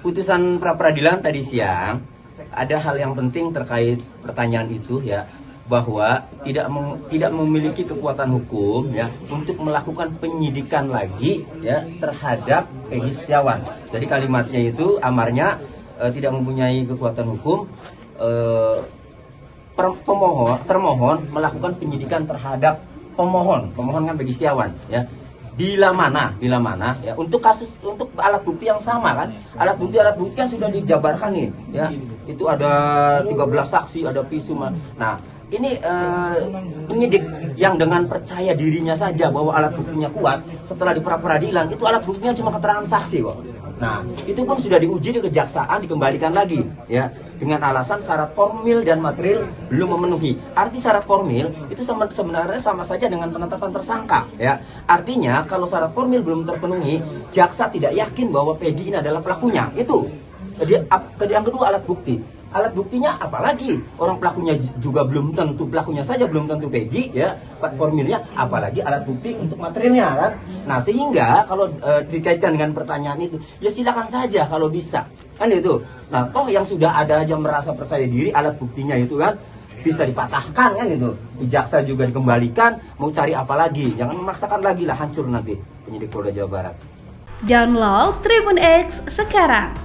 putusan pra peradilan tadi siang ada hal yang penting terkait pertanyaan itu ya, bahwa tidak memiliki kekuatan hukum ya untuk melakukan penyidikan lagi ya terhadap Pegi Setiawan. Jadi kalimatnya itu amarnya tidak mempunyai kekuatan hukum, termohon melakukan penyidikan terhadap pemohon kan Pegi Setiawan ya. Bila mana ya untuk alat bukti yang sama kan, alat bukti kan sudah dijabarkan nih ya, itu ada 13 saksi, ada visum. Nah ini penyidik yang dengan percaya dirinya saja bahwa alat buktinya kuat, setelah di pra peradilan itu alat buktinya cuma keterangan saksi kok. Nah itu pun sudah diuji di kejaksaan, dikembalikan lagi ya dengan alasan syarat formil dan material belum memenuhi. Arti syarat formil itu sebenarnya sama saja dengan penetapan tersangka ya. Artinya kalau syarat formil belum terpenuhi, jaksa tidak yakin bahwa Pegi ini adalah pelakunya. Itu. Jadi yang kedua alat bukti. Alat buktinya apalagi, orang pelakunya juga belum tentu, pelakunya saja belum tentu Pegi ya, formilnya apalagi alat bukti untuk materialnya kan. Nah sehingga kalau dikaitkan dengan pertanyaan itu ya silakan saja kalau bisa kan itu. Nah toh yang sudah ada aja merasa percaya diri alat buktinya itu kan bisa dipatahkan kan gitu, jaksa juga dikembalikan, mau cari apalagi, jangan memaksakan lagi lah, hancur nanti penyidik Polda Jawa Barat. Download Tribun X sekarang.